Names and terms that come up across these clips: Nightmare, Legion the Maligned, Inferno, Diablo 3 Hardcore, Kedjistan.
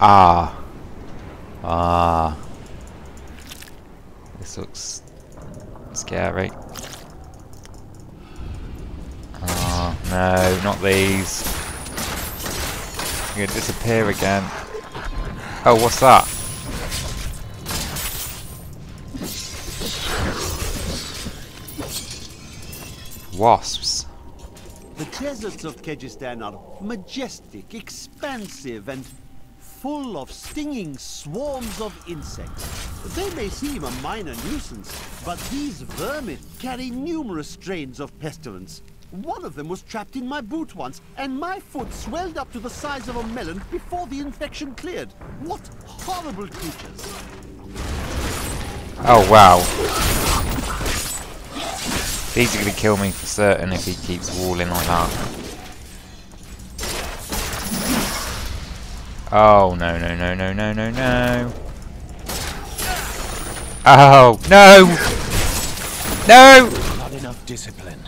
Ah. Ah. This looks scary. Oh, no, not these. You're gonna disappear again. Oh, what's that? Wasps. The deserts of Kedjistan are majestic, expansive, and full of stinging swarms of insects. They may seem a minor nuisance, but these vermin carry numerous strains of pestilence. One of them was trapped in my boot once, and my foot swelled up to the size of a melon before the infection cleared. What horrible creatures! Oh wow. These are going to kill me for certain if he keeps walling like that. Oh no no no no no no no. Oh no! No! Not enough discipline.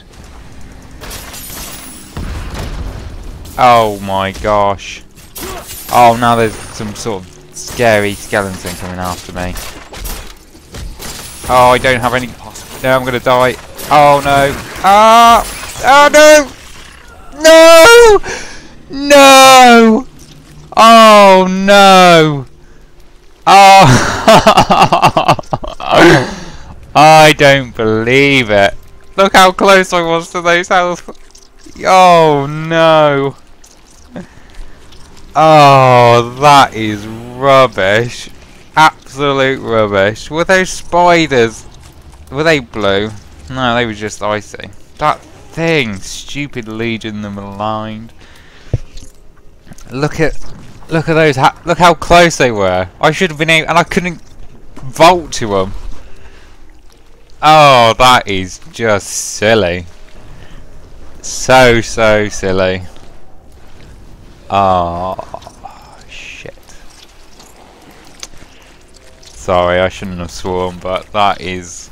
Oh my gosh. Oh, now there's some sort of scary skeleton coming after me. Oh, I don't have any. No, I'm gonna die. Oh no. Ah! Oh no! No! No! Oh no! Oh! I don't believe it. Look how close I was to those health. Oh no! Oh, that is rubbish. Absolute rubbish. Were those spiders? Were they blue? No, they were just icy. That thing, stupid Legion the Maligned. Look at those. Look how close they were. I should have been able, and I couldn't vault to them. Oh, that is just silly. So silly. Oh shit. Sorry, I shouldn't have sworn, but that is.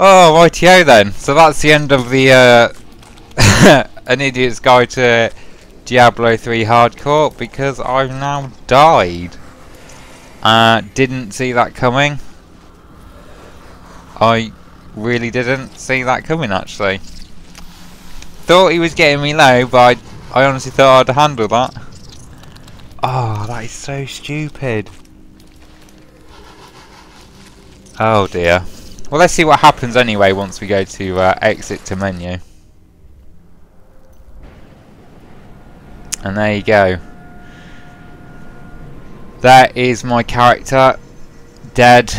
Oh, rightio then. So that's the end of the An Idiot's Guide to Diablo 3 Hardcore, because I've now died. Didn't see that coming. I really didn't see that coming, actually. Thought he was getting me low, but I honestly thought I'd handle that. Oh, that is so stupid. Oh dear. Well, let's see what happens anyway once we go to exit to menu. And there you go. That is my character. Dead.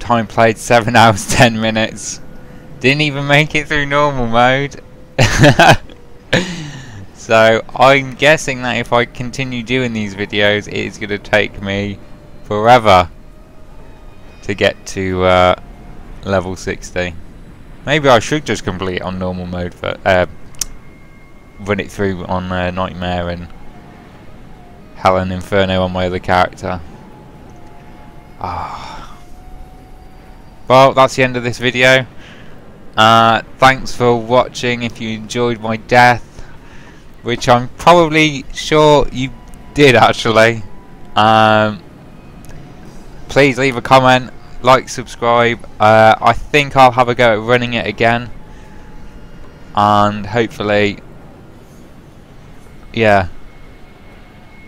Time played 7 hours 10 minutes. Didn't even make it through normal mode. So I'm guessing that if I continue doing these videos, it is going to take me forever to get to level 60. Maybe I should just complete it on normal mode, but run it through on Nightmare and Hell and Inferno on my other character. Ah. Well, that's the end of this video. Thanks for watching. If you enjoyed my death, which I'm probably sure you did actually, please leave a comment, like, subscribe. I think I'll have a go at running it again, and hopefully, yeah,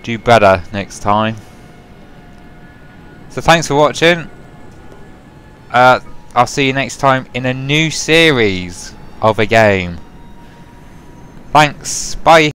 do better next time. So thanks for watching. I'll see you next time in a new series of a game. Thanks, bye.